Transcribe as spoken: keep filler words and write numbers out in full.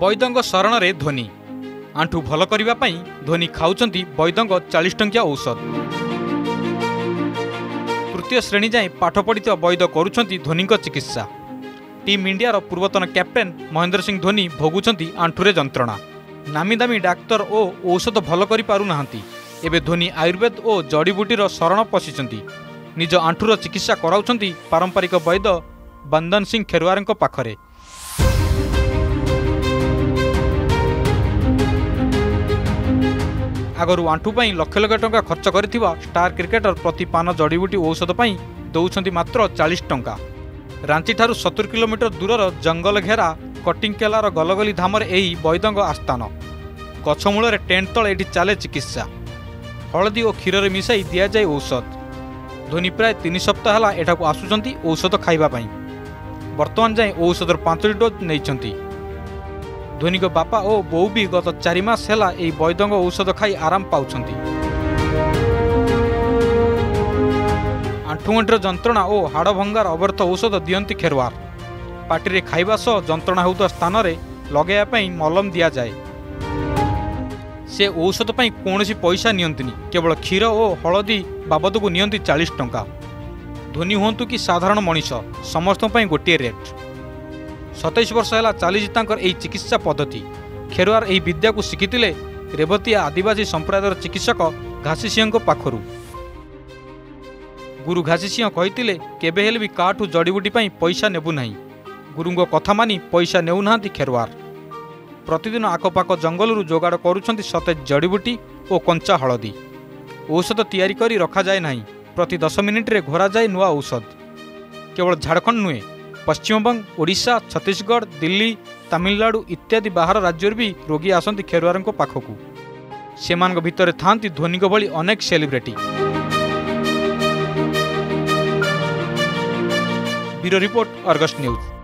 बैदंग शरण में धोनी आंठू भल करने धोनी खाऊंट बैदंग चालीस टंकिया औषध। तृतीय श्रेणी जाए पाठ पढ़ी बैद करुंच धोनी चिकित्सा। टीम इंडिया पूर्वतन कैप्टेन महेन्द्र सिंह धोनी भोगुंट आंठुरे जंत्रणा। नामी दामी डाक्तर और औषध भल कर पारुना। एबे धोनी आयुर्वेद और जड़ीबूटीर शरण पशिंट निज आंठुर चिकित्सा कराउं पारंपरिक वैद्य बंदन सिंह खेरवार पाखरे। आगरू आंठुपाई लक्ष लक्ष टंका खर्च कर स्टार क्रिकेटर प्रति पान जड़ीबूटी औषध पाई दौरान मात्र चालीस टंका। रांची ठारू सत्तर किलोमीटर दूरर जंगल घेरा कटिंगकेलार गलगली धामर यही वैद्यंग आस्थान। गछमूल टेन्ट तले ये चले चिकित्सा। हलदी और क्षीर में मिसाई दि जाए औषध। धोनी प्राय तीन सप्ताह आसुचंती औषध खाइबा पई। वर्तमान जाए औषधर पांच डोज नहीं। धोनी को बापा और बो भी गत चार मास हैला एई बैदंग औषध खाई आराम पाउछंती। आंठुगंठर जंत्रणा और हाड़ भंगार अव्यर्थ औषध दियंती खेरवार। पार्टी खाइबा सह जंत्रणा होता स्थान में लगेया पई मलम दि जाए। से औषध पर कौन पैसा नियंतिनी, केवल क्षीर और हलदी बाबद को नियंती चालीस टंका। धोनी हूँ कि साधारण मनीष समस्त गोटे रेट। सतैश वर्ष है चलीजितर यही चिकित्सा पद्धति। खेरवार यही विद्या को शिखिले रेवतिया आदिवासी संप्रदायर चिकित्सक घासी सिंह को पाखरू। गुरु घासी सिंह कहते केवेल भी काठू जड़ीबूटी पैसा नेबू ना। गुरु कथा मानी पैसा नेउना खेरवार। प्रतिदिन आकपाक जंगलरू जोगाड़ करुछंती सतेज जड़ीबूटी और कंचा हलदी। औषध तैयारी करी रखा जाए नहीं। प्रति दस मिनट रे घोरा जाए नुआ औषध। केवल झारखंड नुहे, पश्चिमबंग, ओडिशा, छत्तीसगढ़, दिल्ली, तमिलनाडु इत्यादि बाहर राज्य भी रोगी आसंती खेरवार पाखकू। सेमानक भितर थांती धोनी भली अनेक celebrity. Bureau report, Argus news.